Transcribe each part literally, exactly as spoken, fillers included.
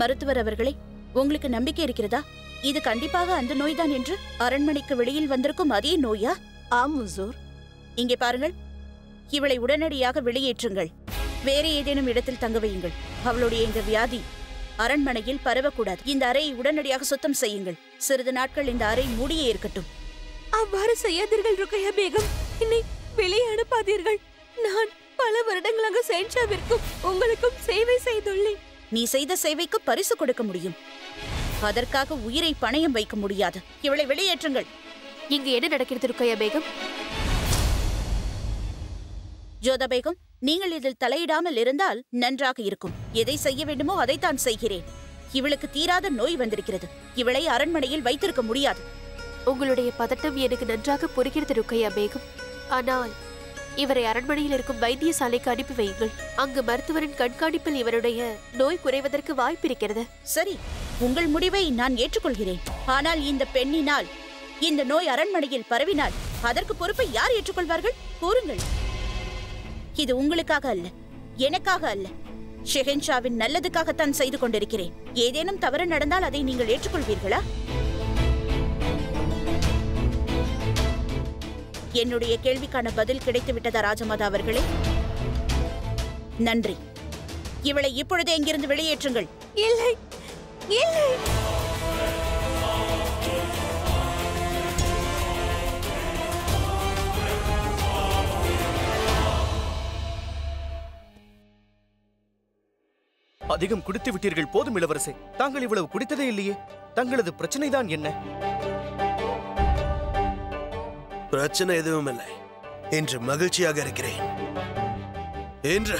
மருத்துவர் அவர்களே, உங்களுக்கு நம்பிக்கை இருக்கிறதா? இது கண்டிப்பாக அந்த நோய்தான் என்று அரண்மனைக்கு வெளியில் வந்திருக்கும் அதே நோயா? ஆம் ஹுசூர். இங்கே பாருங்கள், இவளை உடனடியாக வெளியேற்றுங்கள். வேறு ஏதேனும் இடத்தில் தங்க வையுங்கள். அவளுடைய இந்த வியாதி அரண்மனையில் பரவக்கூடாது. இந்த அறையை உடனடியாக சுத்தம் செய்யுங்கள். சிறிது நாட்கள் இந்த அறை மூடியே இருக்கட்டும். அவ்வாறு செய்யாதீர்கள் ருக்கையா பேகம். என்னை வெளியே அனுப்பாதீர்கள். நான் பல வருடங்களாக சேன்ஷாவிற்கும் உங்களுக்கும் சேவை செய்துள்ளேன். நீ செய்த சேவைக்கு பரிசு கொடுக்க முடியும், அதற்காக உயிரை பணயம் வைக்க முடியாது. இவளை வெளியேற்றுங்கள். இங்கு என்ன நடக்கிறது ருக்கையா பேகம்? ஜோதா பேகம், நீங்கள் இதில் தலையிடாமல் இருந்தால் நன்றாக இருக்கும். எதை செய்ய வேண்டுமோ அதைத்தான் செய்கிறேன். இவளுக்கு தீராத நோய் வந்திருக்கிறது. இவளை அரண்மனையில் வைத்திருக்க முடியாது. உங்களுடைய பதட்டம் எனக்கு நன்றாக புரிகிறது ருக்கையா பேகம். ஆனால் இவரை அரண்மனையில் இருக்கும் வைத்தியசாலைக்கு அனுப்பி வையுங்கள். அங்கு மருத்துவரின் கண்காணிப்பில் இவருடைய நோய் குறைவதற்கு வாய்ப்பு இருக்கிறது. சரி, உங்கள் முடிவை நான் ஏற்றுக்கொள்கிறேன். ஆனால் இந்த பெண்ணினால் இந்த நோய் அரண்மனையில் பரவினால் அதற்கு பொறுப்பை யார் ஏற்றுக்கொள்வார்கள்? கூறுங்கள். இது உங்களுக்காக அல்ல, எனக்காக அல்ல, ஷெஹன்ஷாவின் நல்லதுக்காகத்தான் செய்து கொண்டிருக்கிறேன். ஏதேனும் தவறு நடந்தால் அதை நீங்கள் ஏற்றுக்கொள்வீர்களா? என்னுடைய கேள்விக்கான பதில் கிடைத்துவிட்டதா ராஜமாதா அவர்களே? நன்றி. இவளை இப்பொழுதே இங்கிருந்து வெளியேற்றுங்கள். இல்லை, இல்லை. அதிகம் குடித்து விட்டீர்கள், போதும் இளவரசே. தாங்கள் இவ்வளவு குடித்ததே இல்லையே. தங்களது பிரச்சனைதான் என்ன? பிரச்சனை எதுவும் இல்லை. இன்று மகிழ்ச்சியாக இருக்கிறேன். இன்று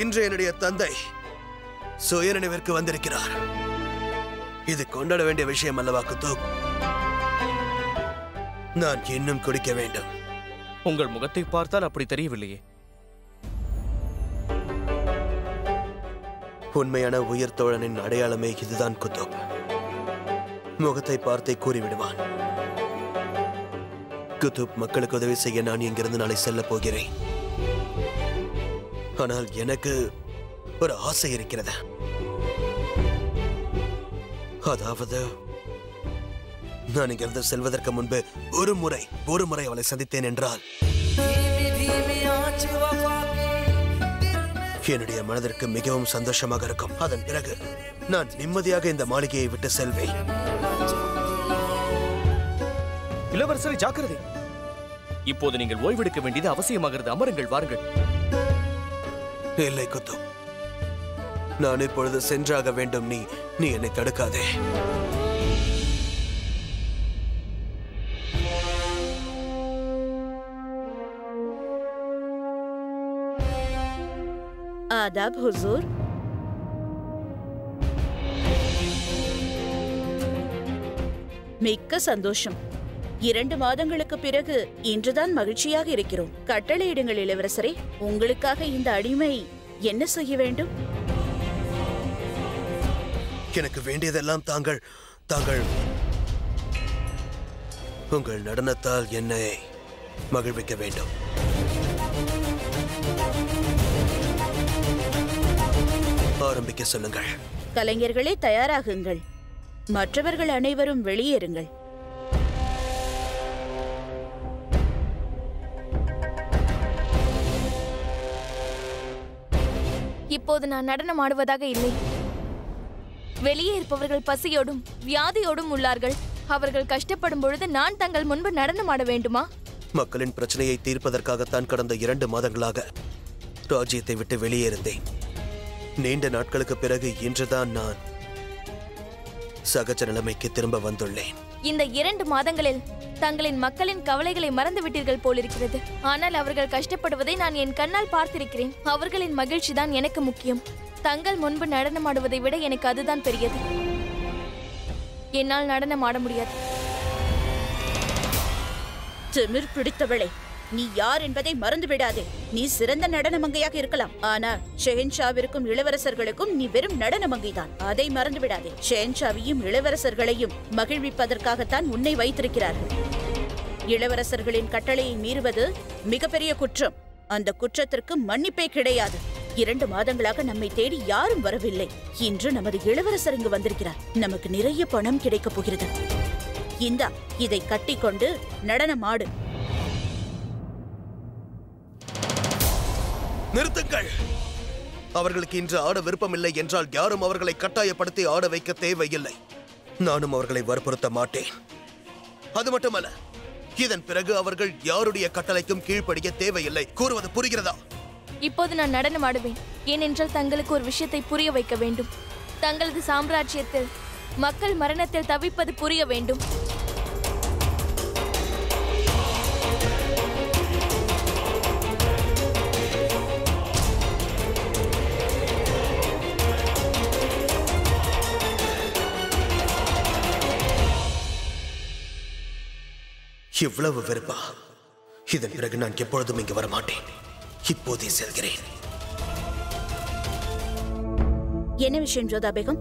இன்று என்னுடைய தந்தை சுயநினைவிற்கு வந்திருக்கிறார். இது கொண்டாட வேண்டிய விஷயம் அல்லவா குத்து? நான் இன்னும் குடிக்க வேண்டும். உங்கள் முகத்தை பார்த்தால் அப்படி தெரியவில்லையே. உண்மையான உயிர் தோழனின் அடையாளமே இதுதான் குத்துப். முகத்தை பார்த்தே கூறிவிடுவான். குத்துப், மக்களுக்கு உதவி செய்ய நான் இங்கிருந்து நாளை செல்ல போகிறேன். ஆனால் எனக்கு ஒரு ஆசை இருக்கிறது. அதாவது, நான் இங்கிருந்து செல்வதற்கு முன்பு ஒரு முறை ஒரு முறை அவளை சந்தித்தேன் என்றால் என்னுடைய மனதிற்கு மிகவும் சந்தோஷமாக இருக்கும். அதன் பிறகு நான் நிம்மதியாக இந்த மாளிகையை விட்டு செல்வேன். இளவரசரை ஜாக்கிரதை. இப்போது நீங்கள் ஓய்வெடுக்க வேண்டியது அவசியமாகிறது. அமருங்கள், வாருங்கள். இல்லை குத்து, நான் இப்பொழுது சென்றாக வேண்டும். நீ நீ என்னை தடுக்காதே. आदाब हुजूर। மிக்க சந்தோஷம். இரண்டு மாதங்களுக்கு பிறகு இன்றுதான் மகிழ்ச்சியாக இருக்கிறோம். கட்டளையிடுங்கள் இளவரசரே, உங்களுக்காக இந்த அடிமை என்ன செய்ய வேண்டும்? எனக்கு வேண்டியதெல்லாம் தாங்கள் தாங்கள் உங்கள் நடனத்தால் என்னை மகிழ்விக்க வேண்டும். ஆரம்பிக்க சொல்லுங்கள். கலைஞர்களே, தயாராகுங்கள். மற்றவர்கள் அனைவரும் வெளியேறுங்கள். இப்போது நான் நடனம் ஆடுவதாக இல்லை. வெளியே இருப்பவர்கள் பசியோடும் வியாதியோடும் உள்ளார்கள். அவர்கள் கஷ்டப்படும் பொழுது நான் தங்கள் முன்பு நடனம் ஆட வேண்டுமா? மக்களின் பிரச்சனையை தீர்ப்பதற்காகத்தான் கடந்த இரண்டு மாதங்களாக ராஜ்யத்தை விட்டு வெளியேறினேன். நீண்ட நாட்களுக்கு பிறகு இன்றுதான் நான் சகஜ நிலைமைக்கு திரும்ப வந்துள்ளேன். இந்த இரண்டு மாதங்களில் தங்களின் மக்களின் கவலைகளை மறந்து விட்டீர்கள் போலிருக்கிறது. ஆனால் அவர்கள் கஷ்டப்படுவதை நான் என் கண்ணால் பார்த்திருக்கிறேன். அவர்களின் மகிழ்ச்சி தான் எனக்கு முக்கியம். தங்கள் முன்பு நடனமாடுவதை விட எனக்கு அதுதான் பெரியது. என்னால் நடனம் ஆட முடியாது. திமிர் பிடித்தவளே, நீ யார் என்பதை மறந்து விடாதே. நீ சிறந்த நடனமங்கையாக இருக்கலாம், ஆனால் ஷெஹன்ஷாவிற்கும் இளவரசர்களுக்கும் நீ வெறும் நடனமங்கைதான். அதை மறந்து விடாதே. ஷெஹன்ஷாவையும் இளவரசர்களையும் மகிழ்விப்பதற்காகத்தான் உன்னை வைத்திருக்கிறார்கள். இளவரசர்களின் கட்டளையை மீறுவது மிகப்பெரிய குற்றம். அந்த குற்றத்திற்கு மன்னிப்பே கிடையாது. இரண்டு மாதங்களாக நம்மை தேடி யாரும் வரவில்லை. இன்று நமது இளவரசர் இங்கு வந்திருக்கிறார். நமக்கு நிறைய பணம் கிடைக்கப் போகிறது. இந்தா, இதை கட்டிக்கொண்டு நடனமாடு. நிறுத்துங்கள்! அவர்களுக்கு இன்று ஆட விருப்பமில்லை என்றால் யாரும் அவர்களை கட்டாயப்படுத்தி ஆட வைக்க தேவையில்லை. நானும் அவர்களை வற்புறுத்த மாட்டேன். அது மட்டுமல்ல, இதன் பிறகு அவர்கள் யாருடைய கட்டளைக்கும் கீழ்ப்படிய தேவையில்லை. கூறுவது புரிகிறதா? இப்போது நான் நடனம் ஆடுவேன். ஏனென்றால் தங்களுக்கு ஒரு விஷயத்தை புரிய வைக்க வேண்டும். தங்களது சாம்ராஜ்யத்தில் மக்கள் மரணத்தில் தவிப்பது புரிய வேண்டும். இவ்வளவு வெறுப்பா? இதன் பிறகு நான் எப்பொழுதும் இங்கு வரமாட்டேன். இப்போதே செல்கிறேன். என்ன விஷயம் ஜோதா பேகம்?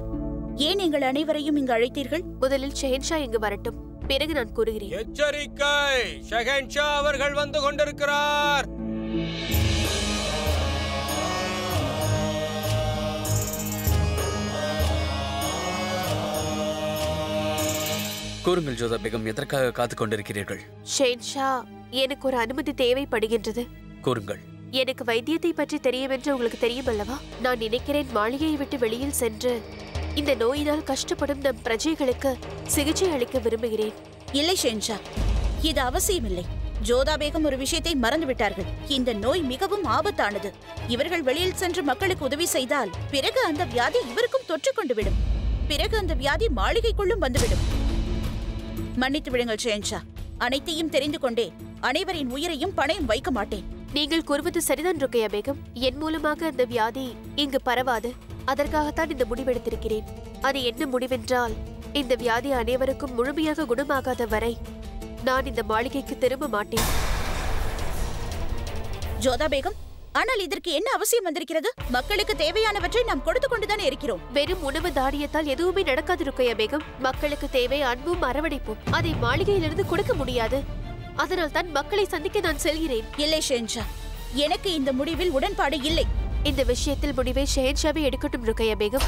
ஏன் எங்கள் அனைவரையும் இங்கு அழைத்தீர்கள்? முதலில் ஷஹன்ஷா இங்கு வரட்டும், பிறகு நான் கூறுகிறேன். எச்சரிக்கை! ஷஹன்ஷா அவர்கள் வந்து கொண்டிருக்கிறார். கூறுங்கள் ஜோதா பேகம், எதற்காக காத்துக் கொண்டிருக்கிறீர்கள்? ஷஹன்ஷா, எனக்கு ஒரு அனுமதி தேவைப்படுகின்றது. கூறுங்கள். எனக்கு வைத்தியத்தை பற்றி தெரியும் என்று உங்களுக்கு தெரியும் அல்லவா? நான் நினைக்கிறேன் மாளிகையை விட்டு வெளியில் சென்று இந்த நோயினால் கஷ்டப்படும் நம் பிரஜைகளுக்கு சிகிச்சை அளிக்க விரும்புகிறேன். இல்லை ஷஹன்ஷா, இது அவசியமில்லை. ஜோதா பேகம் ஒரு விஷயத்தை மறந்துவிட்டார்கள். இந்த நோய் மிகவும் ஆபத்தானது. இவர்கள் வெளியில் சென்று மக்களுக்கு உதவி செய்தால் பிறகு அந்த வியாதி இவருக்கும் தொற்று கொண்டு விடும். பிறகு அந்த வியாதி மாளிகைக்குள்ளும் வந்துவிடும். மன்னித்து விடுங்கள் ஷஹன்ஷா. அனைத்தையும் தெரிந்து கொண்டே அனைவரின் உயிரையும் பணையும் வைக்க மாட்டேன். நீங்கள் கூறுவது சரிதான் ருக்கையா பேகம். என் மூலமாக அந்த வியாதி இங்கு பரவாது. அதற்காகத்தான் இந்த முடிவெடுத்திருக்கிறேன். அது என்ன முடிவென்றால், இந்த வியாதி அனைவருக்கும் முழுமையாக குணமாகாத வரை நான் இந்த மாளிகைக்கு திரும்ப மாட்டேன். ஜோதா பேகம், ஆனால் இதற்கு என்ன அவசியம் வந்திருக்கிறது? மக்களுக்கு தேவையானவற்றை நாம் கொடுத்து கொண்டுதான் இருக்கிறோம். வெறும் உணவு தானியத்தால் எதுவுமே நடக்காது ருக்கையா பேகம். மக்களுக்கு தேவை அன்பும் அரவணைப்பும். அதை மாளிகையிலிருந்து கொடுக்க முடியாது. அதனால் தான் மக்களை சந்திக்க நான் செல்கிறேன். இல்லை ஷஹன்ஷா, எனக்கு இந்த முடிவில் உடன்பாடு இல்லை. இந்த விஷயத்தில் முடிவை ஷஹன்ஷாவை எடுக்கட்டும் ருக்கையா பேகம்.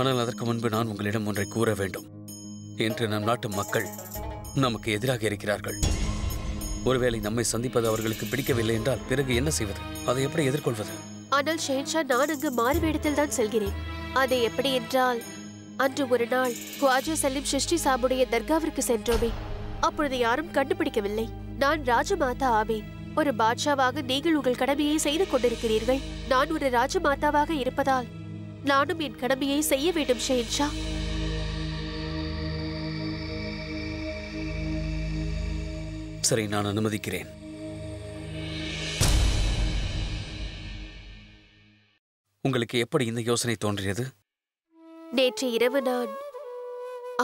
ஆனால் அதற்கு முன்பு நான் உங்களிடம் ஒன்றை கூற வேண்டும். இன்று நம் நாட்டு மக்கள் நமக்கு எதிராக இருக்கிறார்கள். ஒருவேளை நம்மை சந்திப்பது அவர்களுக்கு பிடிக்கவில்லை என்றால் பிறகு என்ன செய்வது? அதை எப்படி எதிர்கொள்வது? ஆனால் ஷஹன்ஷா, நான் அங்கு மாறு வேடத்தில் தான் செல்கிறேன். அதை எப்படி என்றால், அன்று ஒரு நாள் குவாஜா சலீம் சிஷ்டி சாபுடைய தர்காவிற்கு சென்றோமே, அப்பொழுது யாரும் கண்டுபிடிக்கவில்லை. நான் ராஜமாதா ஆவேன். ஒரு பாட்சாவாக நீங்கள் உங்கள் கடமையை செய்து கொண்டிருக்கிறீர்கள். நான் ஒரு ராஜமாதாவாக இருப்பதால் நானும் என் கடமையை செய்ய வேண்டும் ஷஹன்ஷா. சரி, நான் அனுமதிக்கிறேன். உங்களுக்கு எப்படி இந்த யோசனை தோன்றியது? நேற்று இரவு நான்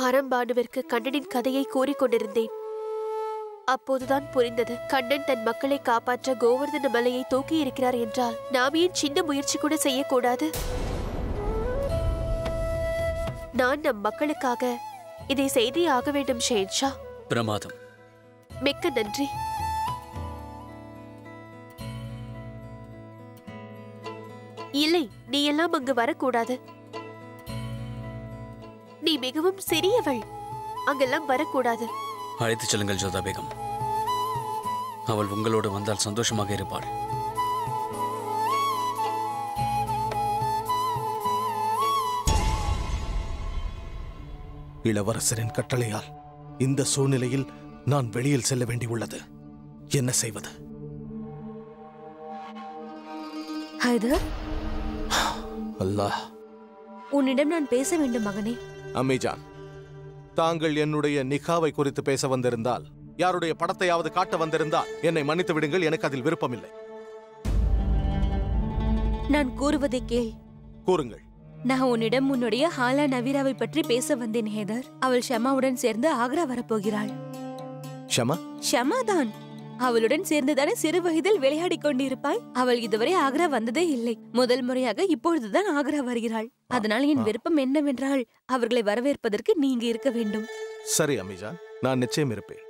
ஆரம்பானுவிற்கு கண்ணனின் கதையை கூறிக்கொண்டிருந்தேன். அப்போதுதான் புரிந்தது, கண்ணன் தன் மக்களை காப்பாற்ற கோவர்தன மலையை தூக்கி இருக்கிறார் என்றால் நாம் ஏன் சின்ன முயற்சி கூட செய்யக்கூடாது? நான் நம் மக்களுக்காக இதை செய்தே ஆக வேண்டும் ஷஹன்ஷா. பிரமாதம். மிக்க நன்றி. இல்லை, நீ எல்லாம் அங்கு வரக்கூடாது. நீ மிகவும் சிறியவள், அங்கெல்லாம் வரக்கூடாது. அழைத்து செல்லுங்கள் ஜோதா பேகம். அவள் உங்களோடு வந்தால் சந்தோஷமாக இருப்பாள். இளவரசரின் கட்டளையால் இந்த சூழ்நிலையில் நான் வெளியில் செல்ல வேண்டியுள்ளது. என்ன செய்வது? அல்லாஹ், உன்னிடம் நான் பேச வேண்டும் மகனே. அம்மிஜான், தாங்கள் என்னுடைய நிகாவை குறித்து பேச வந்திருந்தால், யாருடைய படத்தையாவது காட்ட வந்திருந்தால் என்னை மன்னித்து விடுங்கள். எனக்கு அதில் விருப்பமில்லை. நான் கூறுவதை கேள். கூறுங்கள். நான் உன்னிடம் உன்னுடைய ஹாலா நவீராவை பற்றி பேச வந்தேன் ஹேதர். அவள் ஷமாவுடன் சேர்ந்து ஆக்ரா வரப்போகிறாள். ஷமா? ஷமா தான். அவளுடன் சேர்ந்துதானே சிறு வயதில் விளையாடி கொண்டிருப்பாய். அவள் இதுவரை ஆக்ரா வந்ததே இல்லை. முதல் முறையாக இப்பொழுதுதான் ஆக்ரா வருகிறாள். அதனால் என் விருப்பம் என்னவென்றால், அவர்களை வரவேற்பதற்கு நீங்க இருக்க வேண்டும். சரி அமிஜான், நான் நிச்சயம் இருப்பேன்.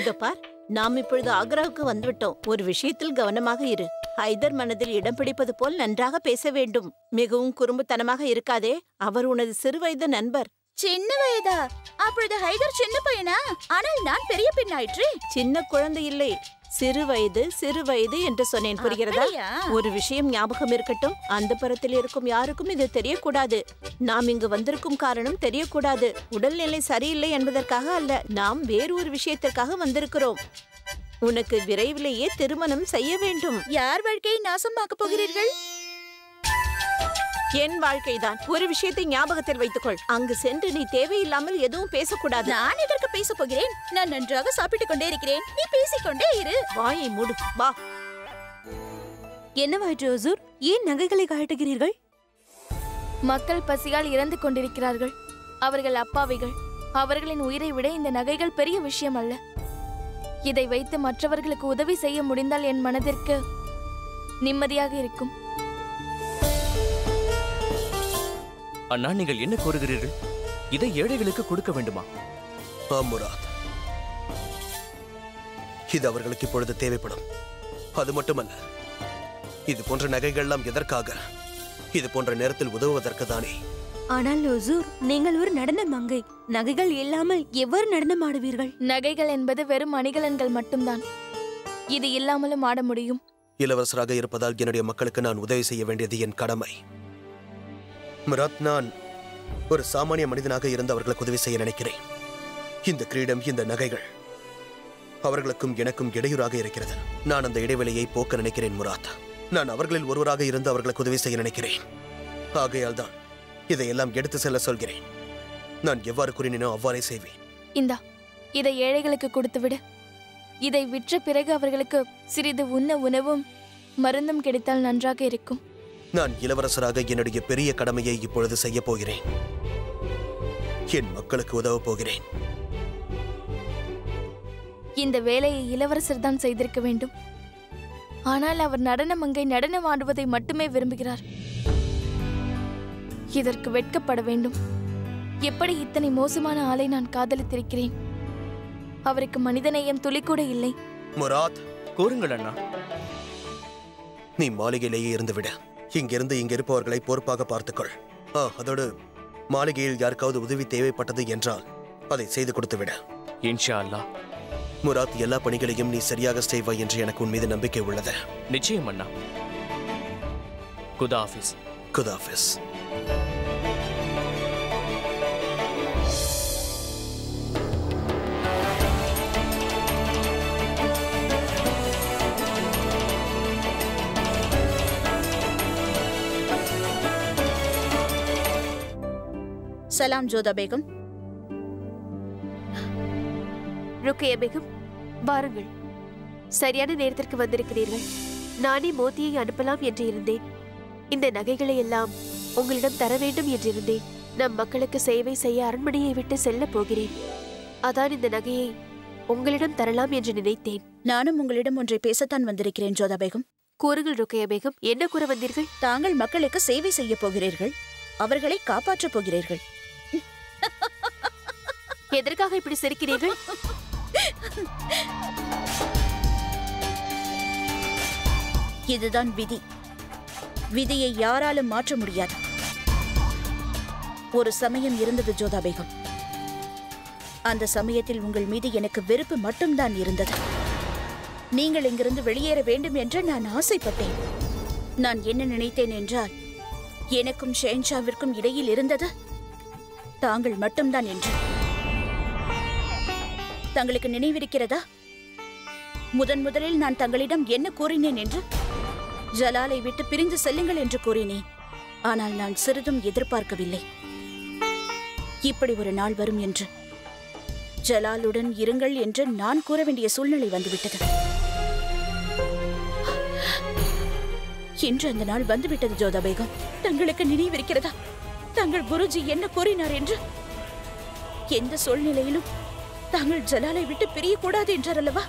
இத பார், நாம் இப்பொழுது ஆக்ராவுக்கு வந்துவிட்டோம். ஒரு விஷயத்தில் கவனமாக இரு. ஹைதர் மனதில் இடம் பிடிப்பது போல் நன்றாக பேச வேண்டும். மிகவும் குறும்புத்தனமாக இருக்காதே. அவர் உனது சிறுவயது நண்பர். சின்ன வயதா? அப்பொழுது ஹைதர் சின்ன பையனா? ஆனால் நான் பெரிய பெண் ஆயிற்று. சின்ன குழந்தை இல்லை, சிறு வயது சிறு வயது என்று சொன்னேன், புரிகிறதா? ஒரு விஷயம் ஞாபகம் இருக்கட்டும், அந்த புறத்தில் இருக்கும் யாருக்கும் இது தெரியக்கூடாது. நாம் இங்கு வந்திருக்கும் காரணம் தெரியக்கூடாது. உடல்நிலை சரியில்லை என்பதற்காக அல்ல, நாம் வேறு ஒரு விஷயத்திற்காக வந்திருக்கிறோம். உனக்கு விரைவிலேயே திருமணம் செய்ய வேண்டும். யார் வாழ்க்கையை நாசமாக்க போகிறீர்கள்? என் வாழ்க்கைதான். ஒரு விஷயத்தை ஞாபகத்தில் வைத்துக்கொள், அங்கு சென்று நீ தேவையில்லாமல் எதுவும் பேசக்கூடாது. நான் எதற்கு பேச போகிறேன்? நான் நன்றாக சாப்பிட்டுக் கொண்டே இருக்கிறேன். நீ பேசிக்கொண்டே இரு. வாயை மூடு. வா. என்னவாயிற்று ஹுசூர்? ஏன் நகைகளை காட்டுகிறீர்கள்? மக்கள் பசியால் இறந்து கொண்டிருக்கிறார்கள். அவர்கள் அப்பாவிகள். அவர்களின் உயிரை விட இந்த நகைகள் பெரிய விஷயம் அல்ல. இதை வைத்து மற்றவர்களுக்கு உதவி செய்ய முடிந்தால் என் மனதிற்கு நிம்மதியாக இருக்கும். அண்ணா, நீங்கள் என்ன கோருகிறீர்கள்? இதை ஏழைகளுக்கு கொடுக்க வேண்டுமா? ஆமுராத், இது அவர்களுக்கு இப்பொழுது தேவைப்படும். அது மட்டுமல்ல, இது போன்ற நகைகள்லாம் எதற்காக? இது போன்ற நேரத்தில் உதவுவதற்கு தானே. ஆனால் ஹுசூர், நீங்கள் ஒரு நடன மங்கை. நகைகள் இல்லாமல் எவ்வாறு நடனம் ஆடுவீர்கள்? நகைகள் என்பது வெறும் அணிகலன்கள் மட்டும்தான். இது இல்லாமலும் ஆட முடியும். இளவரசராக இருப்பதால் என்னுடைய மக்களுக்கு நான் உதவி செய்ய வேண்டியது என் கடமை. முராத், நான் ஒரு சாமானிய மனிதனாக இருந்து அவர்களுக்கு உதவி செய்ய நினைக்கிறேன். இந்த கிரீடம், இந்த நகைகள் அவர்களுக்கும் எனக்கும் இடையூறாக இருக்கிறது. நான் அந்த இடைவெளியை போக்க நினைக்கிறேன் முராத். நான் அவர்களில் ஒருவராக இருந்து அவர்களுக்கு உதவி செய்ய நினைக்கிறேன். ஆகையால் தான் இதையெல்லாம் எடுத்து செல்ல சொல்கிறேன். நான் எவ்வாறு கூறினோ அவ்வாறே செய்வேன். இந்தா, இதை ஏழைகளுக்கு கொடுத்துவிடு. இதை விற்ற பிறகு அவர்களுக்கு சிறிது உண்ண உணவும் மருந்தும் கிடைத்தால் நன்றாக இருக்கும். நான் இளவரசராக என்னுடைய பெரிய கடமையை இப்பொழுது செய்ய போகிறேன். என் மக்களுக்கு உதவ போகிறேன். இந்த வேலையை இளவரசர் தான் செய்திருக்க வேண்டும். ஆனால் அவர் நடனம் அங்கே நடனம் ஆடுவதை மட்டுமே விரும்புகிறார். இதற்கு வெட்கப்பட வேண்டும். எப்படி இத்தனை மோசமான ஆளை நான் காதலித்திருக்கிறேன். அவருக்கு மனிதநேயம் துளிக்கூட இல்லை. முராத், கூறுங்கள் அண்ணா. நீ மாளிகையிலேயே இருந்து விட. இங்கிருந்து இங்க இருப்பவர்களை பொறுப்பாக பார்த்துக்கொள். ஆ, அதோடு மாளிகையில் யாருக்காவது உதவி தேவைப்பட்டது என்றால் அதை செய்து கொடுத்து விட. இன்ஷா அல்லாஹ். முராத், எல்லா பணிகளையும் நீ சரியாக செய்வாய் என்று எனக்கு உன் மீது நம்பிக்கை உள்ளது. நிச்சயம் அண்ணா. குதாஃபிஸ். குதாஃபிஸ். சலாம் ஜோதா பேகம், ருக்கையா பேகம், வாருங்கள். சரியான நேரத்திற்கு வந்திருக்கிறீர்கள். நானே மோதியை அனுப்பலாம் என்று இருந்தேன். இந்த நகைகளை எல்லாம் உங்களிடம் தர வேண்டும் என்றிருந்தேன். நம் மக்களுக்கு சேவை செய்ய அரண்மனையை விட்டு செல்ல போகிறேன். அதான் இந்த நகையை உங்களிடம் தரலாம் என்று நினைத்தேன். நானும் உங்களிடம் ஒன்றை பேசத்தான் வந்திருக்கிறேன் ஜோதா பேகம். கூறுங்கள் ருக்கையா பேகம், என்ன கூற வந்தீர்கள்? தாங்கள் மக்களுக்கு சேவை செய்ய போகிறீர்கள், அவர்களை காப்பாற்றப் போகிறீர்கள். எதற்காக இப்படி சிரிக்கிறீர்கள்? இதுதான் விதி. விதியை யாராலும் மாற்ற முடியாது. ஒரு சமயம் இருந்தது ஜோதா பேகம். அந்த சமயத்தில் உங்கள் மீது எனக்கு வெறுப்பு மட்டும்தான் இருந்தது. நீங்கள் இங்கிருந்து வெளியேற வேண்டும் என்று நான் ஆசைப்பட்டேன். நான் என்ன நினைத்தேன் என்றால், எனக்கும் ஷேன்ஷாவிற்கும் இடையில் இருந்தது தாங்கள் மட்டும்தான் என்று. தங்களுக்கு நினைவிருக்கிறதா முதன் முதலில் நான் தங்களிடம் என்ன கூறினேன் என்று? ஜலாலை விட்டு பிரிந்து செல்லுங்கள் என்று கூறினேன். ஆனால் நான் சிறிதும் எதிர்பார்க்கவில்லை இப்படி ஒரு நாள் வரும் என்று. ஜலாலுடன் இருங்கள் என்று நான் கூற வேண்டிய சூழ்நிலை வந்துவிட்டது. இன்று அந்த நாள் வந்துவிட்டது ஜோதா பேகம். தங்களுக்கு நினைவிருக்கிறதா தங்கள் குருஜி என்ன கூறினார் என்று? எந்த சூழ்நிலையிலும் தாங்கள் ஜலாலை விட்டு பிரியக்கூடாது என்றார் அல்லவா?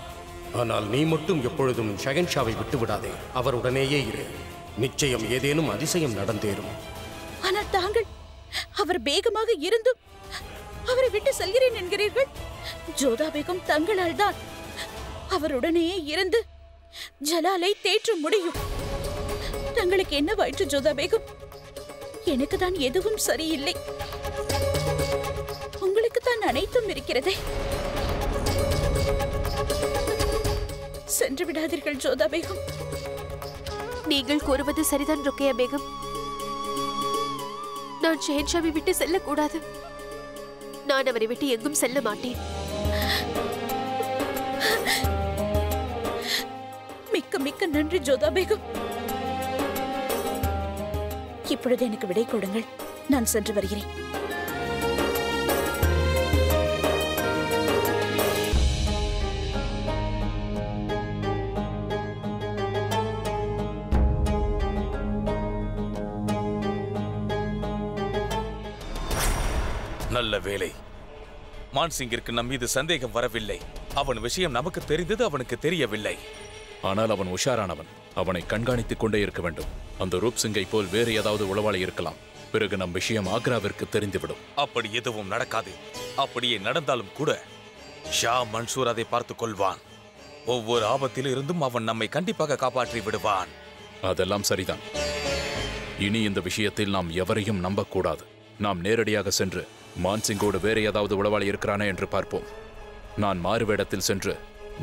ஆனால் நீ மட்டும் எப்பொழுதும் ஷஹின் ஷாவை விட்டு விடாதே. அவருடனேயே இரு. நிச்சயம் ஏதேனும் அதிசயம் நடந்தேறும். ஆனால் தாங்கள் அவர் பேகமாக இருந்தும் அவரை விட்டு செல்கிறேன் என்கிறீர்கள். ஜோதா பேகம், தங்களால் தான் அவருடனேயே இருந்து ஜலாலை தேற்ற முடியும். தங்களுக்கு என்ன வயிற்று ஜோதா பேகம்? எனக்கு தான் எதுவும் சரியில்லை, உங்களுக்கு தான் அனைத்தும் இருக்கிறதே. சென்று விடாதீர்கள் ஜோதா பேகம். நீங்கள் கூறுவது சரிதான் ருக்கையா பேகம். நான் ஷெஹன்ஷாவை விட்டு செல்லக்கூடாது. நான் அவரை விட்டு எங்கும் செல்ல மாட்டேன். மிக்க மிக்க நன்றி ஜோதா பேகம். இப்பொழுது எனக்கு விடை கொடுங்கள், நான் சென்று வருகிறேன். நல்ல வேலை, மான்சிங்கிற்கு நம் மீது சந்தேகம் வரவில்லை. அவன் விஷயம் நமக்கு தெரிந்தது அவனுக்கு தெரியவில்லை. ஆனால் அவன் உஷாரானவன். அவனை கண்காணித்துக் கொண்டே இருக்க வேண்டும். அந்த ரூப் சிங்கை போல் வேறு ஏதாவது உளவாளி இருக்கலாம். பிறகு நம் விஷயம் ஆக்ராவிற்கு தெரிந்துவிடும். அப்படி எதுவும் நடக்காது. அப்படியே நடந்தாலும் கூட ஷா மன்சூர் அதை பார்த்துக் கொள்வான். ஒவ்வொரு ஆபத்தில் இருந்தும் அவன் நம்மை கண்டிப்பாக காப்பாற்றி விடுவான். அதெல்லாம் சரிதான். இனி இந்த விஷயத்தில் நாம் எவரையும் நம்பக்கூடாது. நாம் நேரடியாக சென்று மான்சிங்கோடு வேறு ஏதாவது உளவாளி இருக்கிறானே என்று பார்ப்போம். நான் மாறுவேடத்தில் சென்று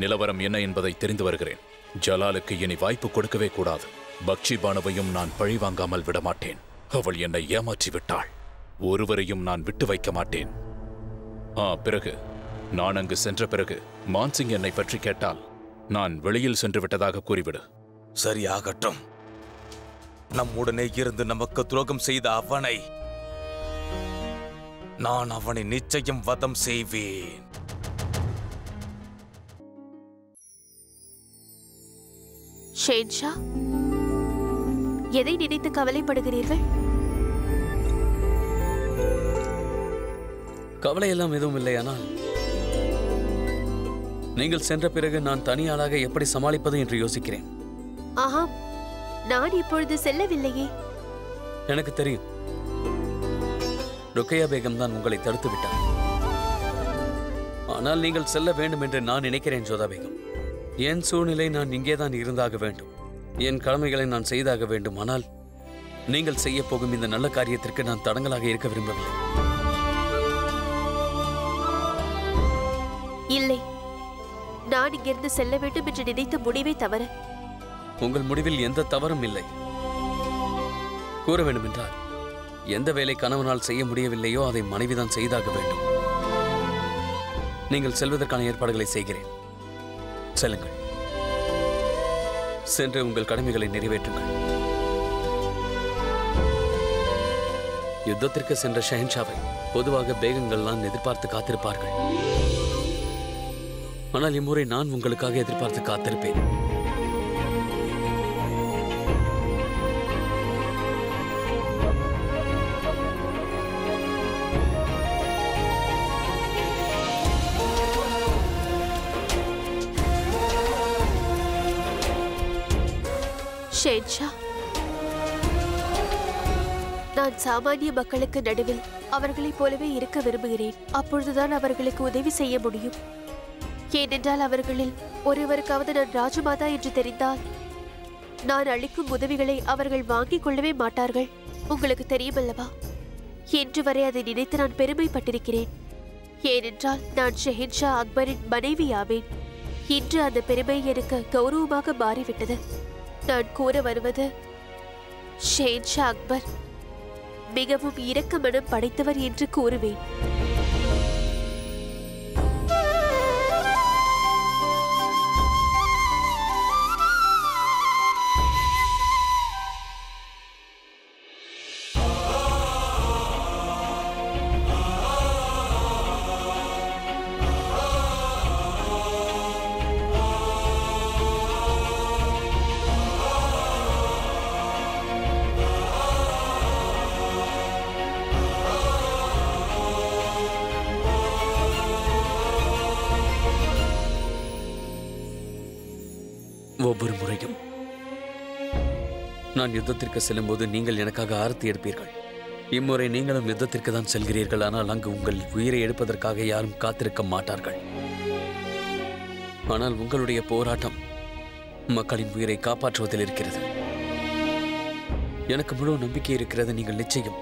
நிலவரம் என்ன என்பதை தெரிந்து வருகிறேன். ஜலாலுக்கு இனி வாய்ப்பு கொடுக்கவே கூடாது. பக்ஷி பானுவையும் நான் பழிவாங்காமல் விடமாட்டேன். அவள் என்னை ஏமாற்றி விட்டாள். ஒருவரையும் நான் விட்டு வைக்க மாட்டேன். ஆ, பிறகு நான் அங்கு சென்ற பிறகு மான்சிங் என்னை பற்றி கேட்டால் நான் வெளியில் சென்று விட்டதாக கூறிவிடு. சரியாகட்டும். நம்முடனே இருந்து நமக்கு துரோகம் செய்த அவனை நான் அவனை நிச்சயம் வதம் செய்வேன். ஷேன்ஷா, எதை நினைத்து கவலைப்படுகிறீர்கள்? கவலையெல்லாம் எதுவும் இல்லை. ஆனால் நீங்கள் சென்ற பிறகு நான் தனியாளாக எப்படி சமாளிப்பது என்று யோசிக்கிறேன். ஆஹா, நான் இப்பொழுது செல்லவில்லையே. எனக்கு தெரியும், ருக்கையா பேகம் தான் உங்களை தடுத்து விட்டார். ஆனால் நீங்கள் செல்ல வேண்டும் என்று நான் நினைக்கிறேன் ஜோதா பேகம். என் சூழ்நிலை, நான் இங்கேதான் இருந்தாக வேண்டும். என் கடமைகளை நான் செய்தாக வேண்டும். ஆனால் நீங்கள் செய்ய போகும் இந்த நல்ல காரியத்திற்கு நான் தடங்கலாக இருக்க விரும்பவில்லை. இல்லை, நான் இங்கிருந்து செல்ல வேண்டும் என்று நினைத்த முடிவை தவற. உங்கள் முடிவில் எந்த தவறும் இல்லை. கூற வேண்டும் என்றால், எந்த வேலை கணவனால் செய்ய முடியவில்லையோ அதை மனைவிதான் செய்தாக வேண்டும். நீங்கள் செல்வதற்கான ஏற்பாடுகளை செய்கிறேன். செல்லுங்கள், சென்று உங்கள் கடமைகளை நிறைவேற்றுங்கள். யுத்தத்திற்கு சென்ற ஷெஹன்ஷாவை பொதுவாக பேகங்கள்லாம் எதிர்பார்த்து காத்திருப்பார்கள். ஆனால் இம்முறை நான் உங்களுக்காக எதிர்பார்த்து காத்திருப்பேன். ஷேன்ஷா, நான் சாமானிய மக்களுக்கு நடுவில் அவர்களைப் போலவே இருக்க விரும்புகிறேன். அப்பொழுதுதான் அவர்களுக்கு உதவி செய்ய முடியும். ஏனென்றால் அவர்களில் ஒருவருக்காவது நான் ராஜமாதா என்று தெரிந்தால் நான் அளிக்கும் உதவிகளை அவர்கள் வாங்கிக் கொள்ளவே மாட்டார்கள். உங்களுக்கு தெரியுமல்லவா? என்று வரை அதை நினைத்து நான் பெருமைப்பட்டிருக்கிறேன். ஏனென்றால் நான் ஷெஹன்ஷா அக்பரின் மனைவி ஆவேன். இன்று அந்த பெருமை எனக்கு கௌரவமாக மாறிவிட்டது. நான் கூற வருவது, ஷெஹன்ஷா அக்பர் மிகவும் இரக்க மனம் படைத்தவர் என்று கூறுவேன். ஒவ்வொரு முறையும் நான் யுத்தத்திற்கு செல்லும் போது நீங்கள் எனக்காக ஆரத்தி எடுப்பீர்கள். இம்முறை நீங்களும் யுத்தத்திற்கு தான் செல்கிறீர்கள். ஆனால் அங்கு உங்கள் உயிரை எடுப்பதற்காக யாரும் காத்திருக்க மாட்டார்கள். ஆனால் உங்களுடைய போராட்டம் மக்களின் உயிரை காப்பாற்றுவதில் இருக்கிறது. எனக்கு முழு நம்பிக்கை இருக்கிறது, நீங்கள் நிச்சயம்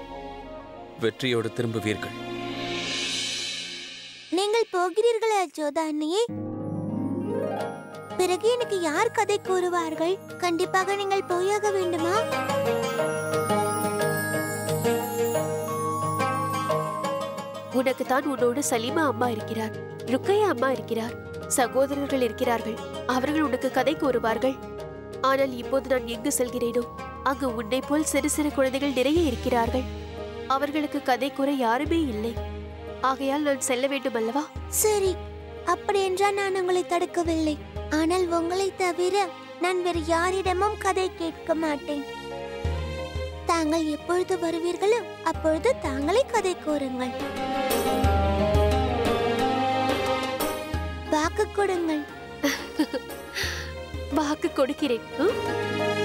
வெற்றியோடு திரும்புவீர்கள். நீங்கள் போகிறீர்களா ஜோதானியே? பிறகு எனக்கு யார் கதை கூறுவார்கள்? கண்டிப்பாக நீங்கள் போயாக வேண்டுமா? உனக்கு தான் உன்னோடு சலீமா அம்மா இருக்கிறார், ருக்கையா அம்மா இருக்கிறார், சகோதரர்கள் இருக்கிறார்கள். அவர்கள் உனக்கு கதை கூறுவார்கள். ஆனால் இப்போது நான் எங்கு செல்கிறேனோ அங்கு உன்னை போல் சிறு சிறு குழந்தைகள் நிறைய இருக்கிறார்கள். அவர்களுக்கு கதை கூற யாருமே இல்லை. ஆகையால் நான் செல்ல வேண்டும் அல்லவா? சரி, அப்படி என்றால் நான் உங்களை தடுக்கவில்லை. ஆனால் உங்களை தவிர நான் வேறு யாரிடமும் கதை கேட்க மாட்டேன். தாங்கள் எப்பொழுது வருவீர்களோ அப்பொழுது தாங்களே கதை கூறுங்கள். வாக்கு கொடுங்கள். வாக்கு கொடுக்கிறேன்.